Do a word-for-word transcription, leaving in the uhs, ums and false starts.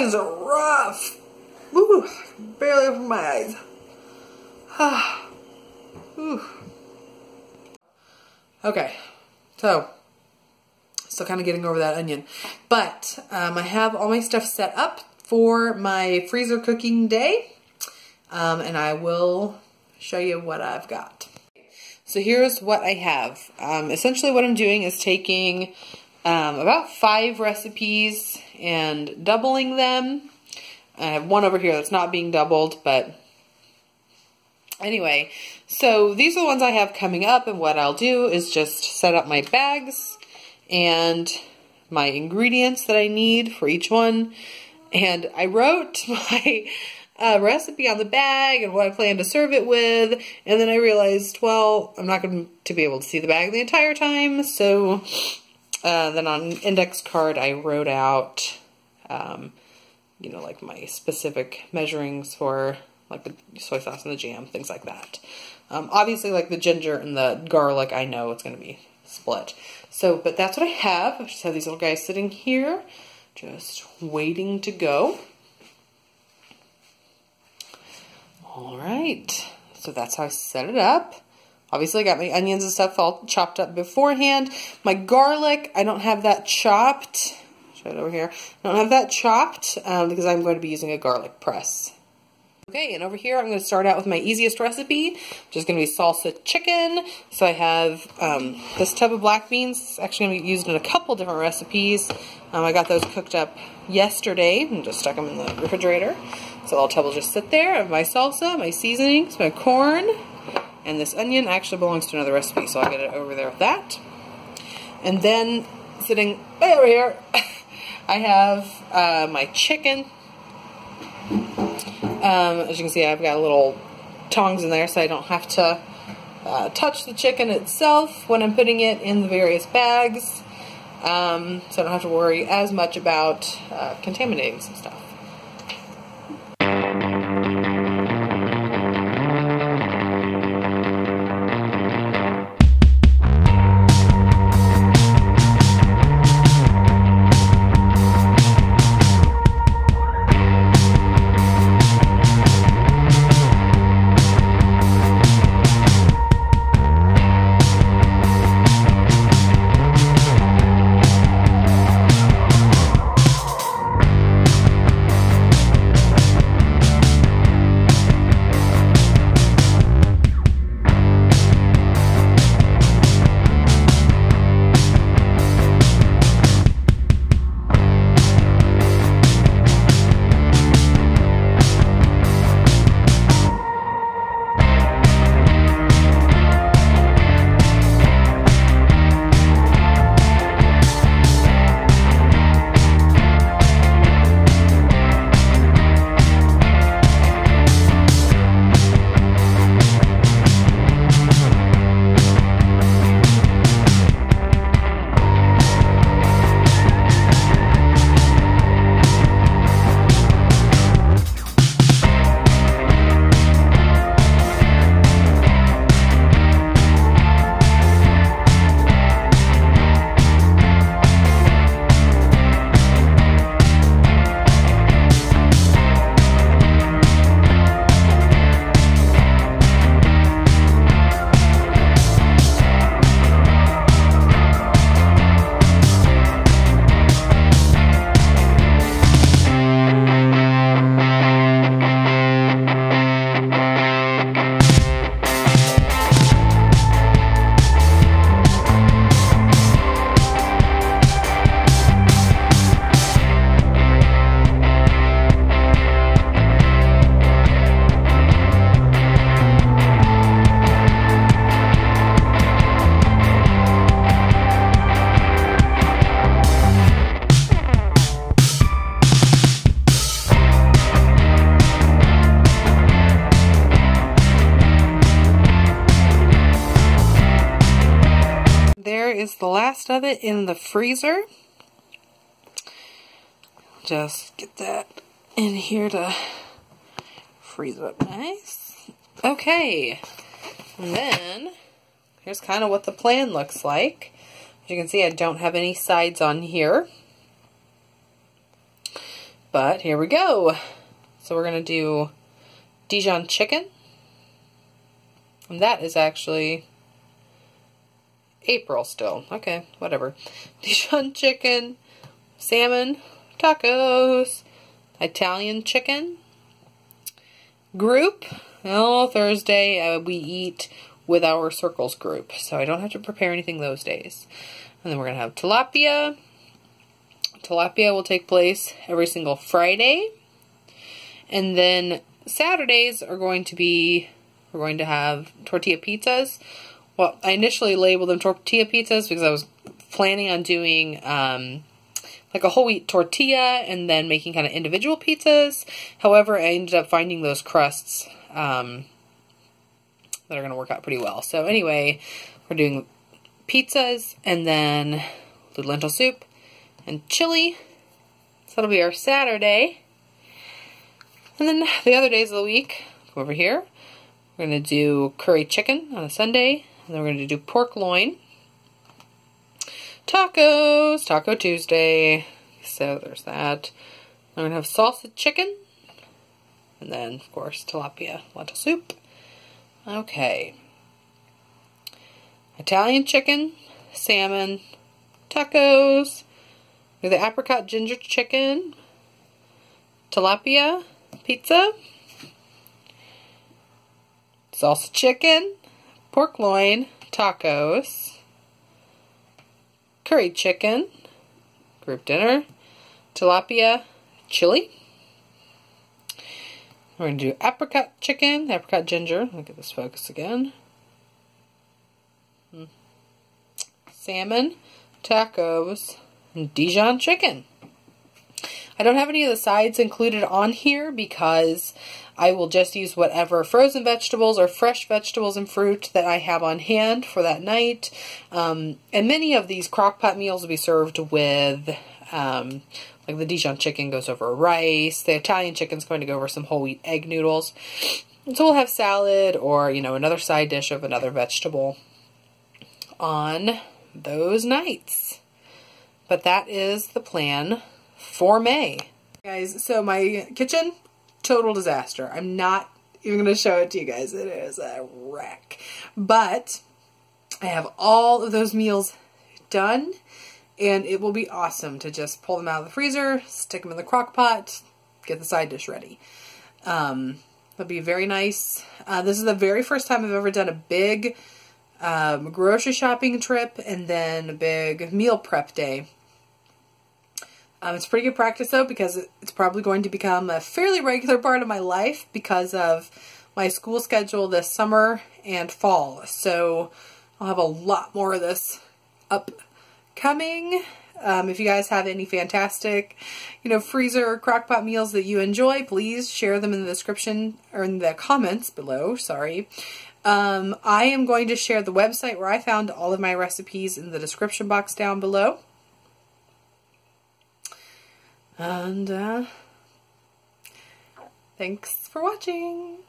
things are rough. Woo, I can barely open my eyes. Ah. Ooh. Okay, so still kind of getting over that onion, but um, I have all my stuff set up for my freezer cooking day, um, and I will show you what I've got. So here's what I have. Um, essentially what I'm doing is taking um, about five recipes and doubling them. I have one over here that's not being doubled, but anyway, so these are the ones I have coming up, and what I'll do is just set up my bags and my ingredients that I need for each one. And I wrote my uh, recipe on the bag and what I plan to serve it with, and then I realized, well, I'm not going to be able to see the bag the entire time, so uh, then on an index card I wrote out, um, you know, like my specific measurings for like the soy sauce and the jam, things like that. Um, obviously, like the ginger and the garlic, I know it's going to be split. So, but that's what I have. I just have these little guys sitting here, just waiting to go. All right, so that's how I set it up. Obviously, I got my onions and stuff all chopped up beforehand. My garlic, I don't have that chopped. Show it over here. I don't have that chopped um, because I'm going to be using a garlic press. Okay, and over here I'm going to start out with my easiest recipe, which is going to be salsa chicken. So I have um, this tub of black beans. It's actually going to be used in a couple different recipes. Um, I got those cooked up yesterday and just stuck them in the refrigerator. So the tub will just sit there. I have my salsa, my seasonings, my corn, and this onion actually belongs to another recipe, so I'll get it over there with that. And then sitting way over here, I have uh, my chicken. Um, as you can see, I've got little tongs in there so I don't have to uh, touch the chicken itself when I'm putting it in the various bags. Um, so I don't have to worry as much about uh, contaminating some stuff. There is the last of it in the freezer. Just get that in here to freeze it up nice. Okay, and then here's kind of what the plan looks like. As you can see, I don't have any sides on here. But here we go. So we're going to do Dijon chicken. And that is actually April still. Okay, whatever. Dijon chicken, salmon, tacos, Italian chicken, group. Well, Thursday uh, we eat with our circles group, so I don't have to prepare anything those days. And then we're going to have tilapia. Tilapia will take place every single Friday. And then Saturdays are going to be, we're going to have tortilla pizzas. Well, I initially labeled them tortilla pizzas because I was planning on doing um, like a whole wheat tortilla and then making kind of individual pizzas. However, I ended up finding those crusts um, that are going to work out pretty well. So anyway, we're doing pizzas and then lentil soup and chili. So that'll be our Saturday. And then the other days of the week, go over here. We're going to do curry chicken on a Sunday. And then we're going to do pork loin. Tacos, Taco Tuesday. So there's that. We're going to have salsa chicken. And then, of course, tilapia lentil soup. Okay. Italian chicken, salmon, tacos. The apricot ginger chicken, tilapia pizza, salsa chicken, pork loin, tacos, curry chicken, group dinner, tilapia, chili. We're going to do apricot chicken, apricot ginger. Look at this focus again. Salmon, tacos, and Dijon chicken. I don't have any of the sides included on here because I will just use whatever frozen vegetables or fresh vegetables and fruit that I have on hand for that night. Um, and many of these crock pot meals will be served with, um, like the Dijon chicken goes over rice. The Italian chicken's going to go over some whole wheat egg noodles. And so we'll have salad or, you know, another side dish of another vegetable on those nights. But that is the plan for May. Guys, so my kitchen, total disaster. I'm not even going to show it to you guys. It is a wreck. But I have all of those meals done, and it will be awesome to just pull them out of the freezer, stick them in the crock pot, get the side dish ready. Um, it'll be very nice. Uh, this is the very first time I've ever done a big um, grocery shopping trip and then a big meal prep day. Um, it's pretty good practice, though, because it's probably going to become a fairly regular part of my life because of my school schedule this summer and fall. So I'll have a lot more of this upcoming. Um, if you guys have any fantastic, you know, freezer or crock pot meals that you enjoy, please share them in the description or in the comments below. Sorry. Um, I am going to share the website where I found all of my recipes in the description box down below. And, uh, thanks for watching.